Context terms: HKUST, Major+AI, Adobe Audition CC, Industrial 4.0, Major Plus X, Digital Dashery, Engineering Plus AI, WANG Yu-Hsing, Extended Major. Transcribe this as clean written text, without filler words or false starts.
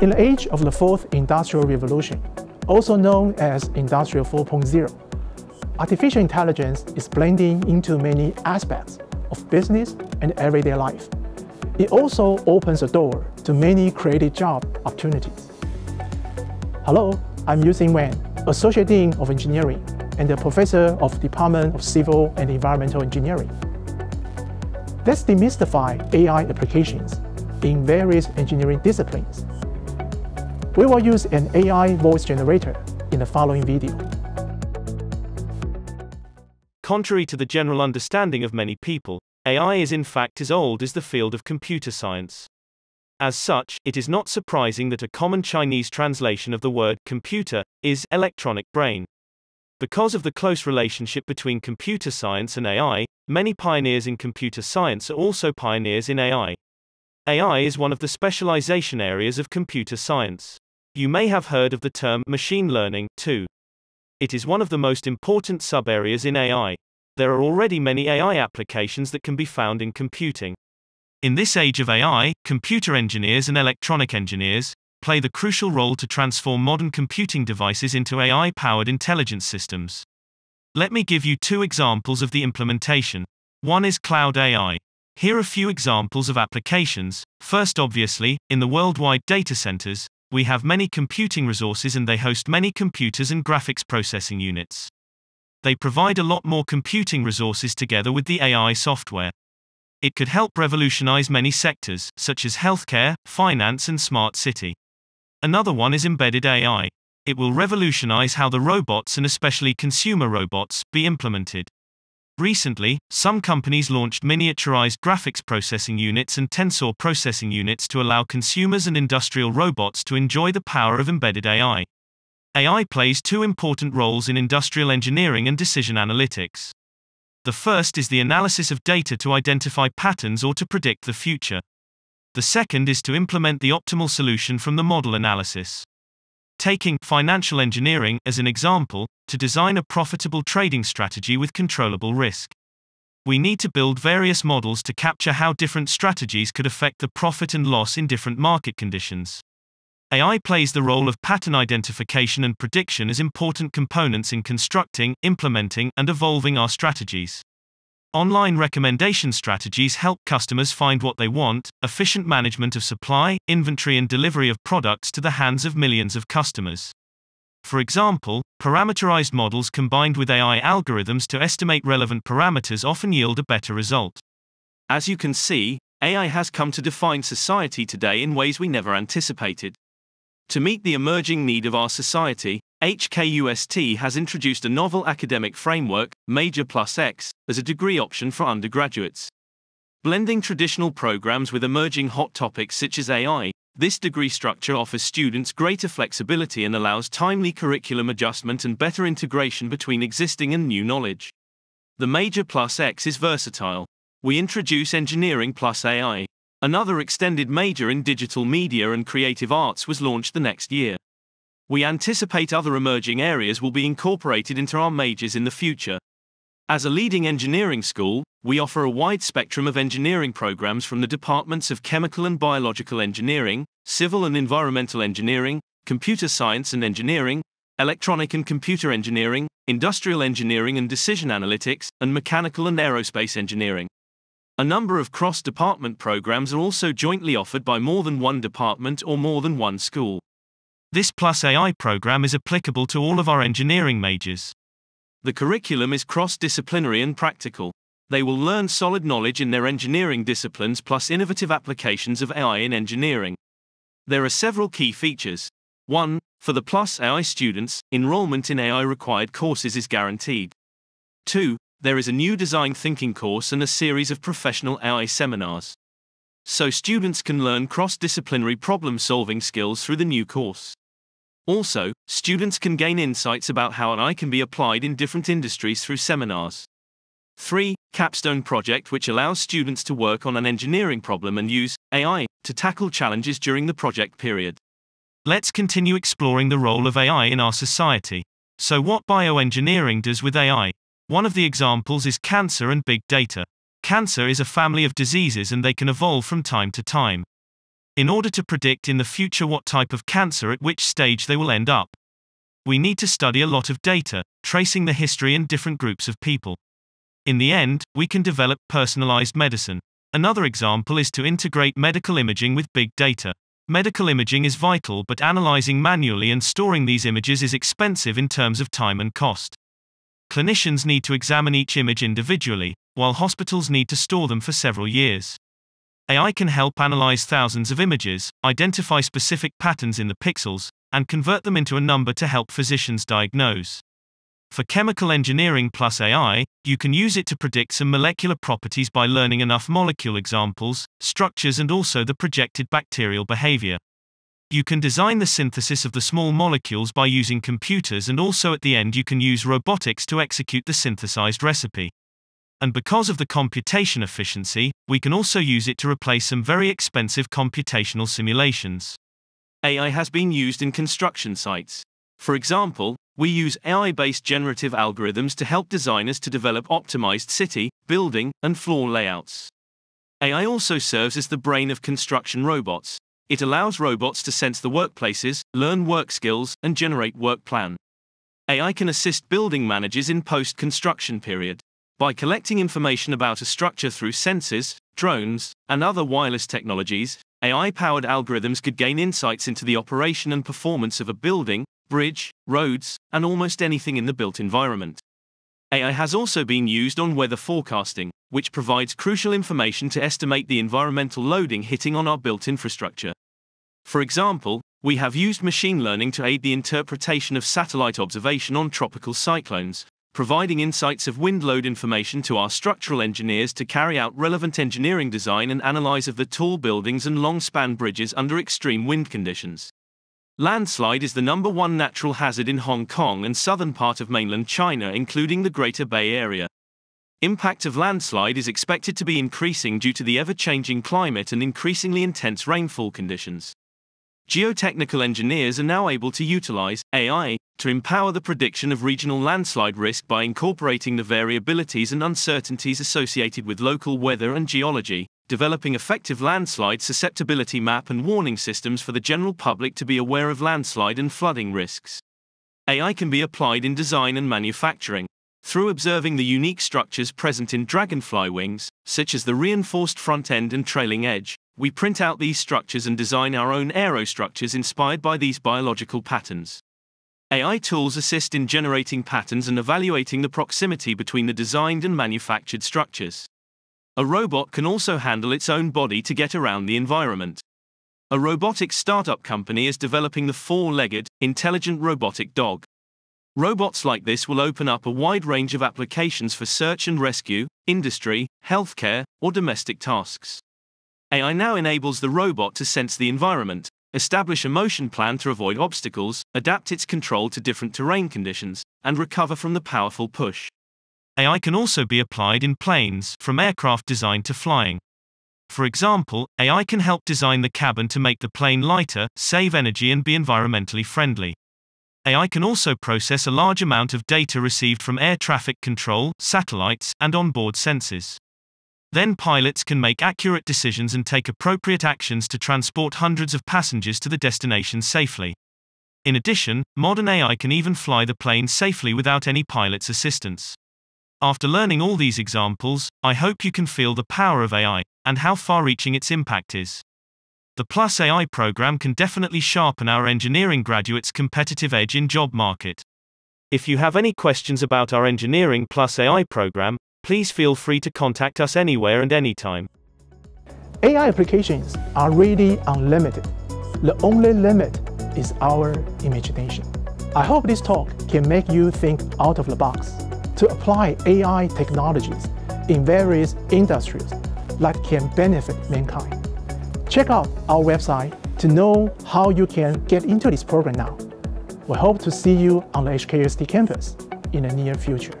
In the age of the fourth industrial revolution, also known as Industrial 4.0, artificial intelligence is blending into many aspects of business and everyday life. It also opens the door to many creative job opportunities. Hello, I'm Yu-Hsing, Associate Dean of Engineering and a Professor of Department of Civil and Environmental Engineering. Let's demystify AI applications in various engineering disciplines. We will use an AI voice generator in the following video. Contrary to the general understanding of many people, AI is in fact as old as the field of computer science. As such, it is not surprising that a common Chinese translation of the word computer is electronic brain. Because of the close relationship between computer science and AI, many pioneers in computer science are also pioneers in AI. AI is one of the specialization areas of computer science. You may have heard of the term machine learning, too. It is one of the most important sub-areas in AI. There are already many AI applications that can be found in computing. In this age of AI, computer engineers and electronic engineers play the crucial role to transform modern computing devices into AI-powered intelligence systems. Let me give you two examples of the implementation. One is cloud AI. Here are a few examples of applications. First, obviously, in the worldwide data centers, we have many computing resources and they host many computers and graphics processing units. They provide a lot more computing resources together with the AI software. It could help revolutionize many sectors, such as healthcare, finance, and smart city. Another one is embedded AI. It will revolutionize how the robots and especially consumer robots be implemented. Recently, some companies launched miniaturized graphics processing units and tensor processing units to allow consumers and industrial robots to enjoy the power of embedded AI. AI plays two important roles in industrial engineering and decision analytics. The first is the analysis of data to identify patterns or to predict the future. The second is to implement the optimal solution from the model analysis. Taking financial engineering as an example, to design a profitable trading strategy with controllable risk, we need to build various models to capture how different strategies could affect the profit and loss in different market conditions. AI plays the role of pattern identification and prediction as important components in constructing, implementing, and evolving our strategies. Online recommendation strategies help customers find what they want, efficient management of supply, inventory and delivery of products to the hands of millions of customers. For example, parameterized models combined with AI algorithms to estimate relevant parameters often yield a better result. As you can see, AI has come to define society today in ways we never anticipated. To meet the emerging need of our society, HKUST has introduced a novel academic framework, Major Plus X, as a degree option for undergraduates. Blending traditional programs with emerging hot topics such as AI, this degree structure offers students greater flexibility and allows timely curriculum adjustment and better integration between existing and new knowledge. The Major Plus X is versatile. We introduce Engineering Plus AI. Another extended major in digital media and creative arts was launched the next year. We anticipate other emerging areas will be incorporated into our majors in the future. As a leading engineering school, we offer a wide spectrum of engineering programs from the departments of chemical and biological engineering, civil and environmental engineering, computer science and engineering, electronic and computer engineering, industrial engineering and decision analytics, and mechanical and aerospace engineering. A number of cross-department programs are also jointly offered by more than one department or more than one school. This Plus AI program is applicable to all of our engineering majors. The curriculum is cross-disciplinary and practical. They will learn solid knowledge in their engineering disciplines plus innovative applications of AI in engineering. There are several key features. 1. For the Plus AI students, enrollment in AI-required courses is guaranteed. 2. There is a new design thinking course and a series of professional AI seminars. So students can learn cross-disciplinary problem-solving skills through the new course. Also, students can gain insights about how AI can be applied in different industries through seminars. 3. Capstone project, which allows students to work on an engineering problem and use AI to tackle challenges during the project period. Let's continue exploring the role of AI in our society. So what bioengineering does with AI? One of the examples is cancer and big data. Cancer is a family of diseases and they can evolve from time to time. in order to predict in the future what type of cancer at which stage they will end up. We need to study a lot of data, tracing the history and different groups of people. In the end, we can develop personalized medicine. Another example is to integrate medical imaging with big data. Medical imaging is vital, but analyzing manually and storing these images is expensive in terms of time and cost. Clinicians need to examine each image individually, while hospitals need to store them for several years. AI can help analyze thousands of images, identify specific patterns in the pixels, and convert them into a number to help physicians diagnose. For chemical engineering plus AI, you can use it to predict some molecular properties by learning enough molecule examples, structures, and also the projected bacterial behavior. You can design the synthesis of the small molecules by using computers, and also at the end you can use robotics to execute the synthesized recipe. And because of the computation efficiency, we can also use it to replace some very expensive computational simulations. AI has been used in construction sites. For example, we use AI-based generative algorithms to help designers to develop optimized city, building, and floor layouts. AI also serves as the brain of construction robots. It allows robots to sense the workplaces, learn work skills, and generate work plan. AI can assist building managers in post-construction period. By collecting information about a structure through sensors, drones, and other wireless technologies, AI-powered algorithms could gain insights into the operation and performance of a building, bridge, roads, and almost anything in the built environment. AI has also been used on weather forecasting, which provides crucial information to estimate the environmental loading hitting on our built infrastructure. For example, we have used machine learning to aid the interpretation of satellite observation on tropical cyclones, providing insights of wind load information to our structural engineers to carry out relevant engineering design and analyze of the tall buildings and long-span bridges under extreme wind conditions. Landslide is the #1 natural hazard in Hong Kong and southern part of mainland China, including the Greater Bay Area. Impact of landslide is expected to be increasing due to the ever-changing climate and increasingly intense rainfall conditions. Geotechnical engineers are now able to utilize AI to empower the prediction of regional landslide risk by incorporating the variabilities and uncertainties associated with local weather and geology, developing effective landslide susceptibility map and warning systems for the general public to be aware of landslide and flooding risks. AI can be applied in design and manufacturing. Through observing the unique structures present in dragonfly wings, such as the reinforced front end and trailing edge, we print out these structures and design our own aerostructures inspired by these biological patterns. AI tools assist in generating patterns and evaluating the proximity between the designed and manufactured structures. A robot can also handle its own body to get around the environment. A robotic startup company is developing the four-legged, intelligent robotic dog. Robots like this will open up a wide range of applications for search and rescue, industry, healthcare, or domestic tasks. AI now enables the robot to sense the environment, establish a motion plan to avoid obstacles, adapt its control to different terrain conditions, and recover from the powerful push. AI can also be applied in planes, from aircraft design to flying. For example, AI can help design the cabin to make the plane lighter, save energy, and be environmentally friendly. AI can also process a large amount of data received from air traffic control, satellites, and onboard sensors. Then pilots can make accurate decisions and take appropriate actions to transport hundreds of passengers to the destination safely. In addition, modern AI can even fly the plane safely without any pilot's assistance. After learning all these examples, I hope you can feel the power of AI, and how far-reaching its impact is. The Plus AI program can definitely sharpen our engineering graduates' competitive edge in job market. If you have any questions about our Engineering Plus AI program, please feel free to contact us anywhere and anytime. AI applications are really unlimited. The only limit is our imagination. I hope this talk can make you think out of the box to apply AI technologies in various industries that can benefit mankind. Check out our website to know how you can get into this program now. We hope to see you on the HKUST campus in the near future.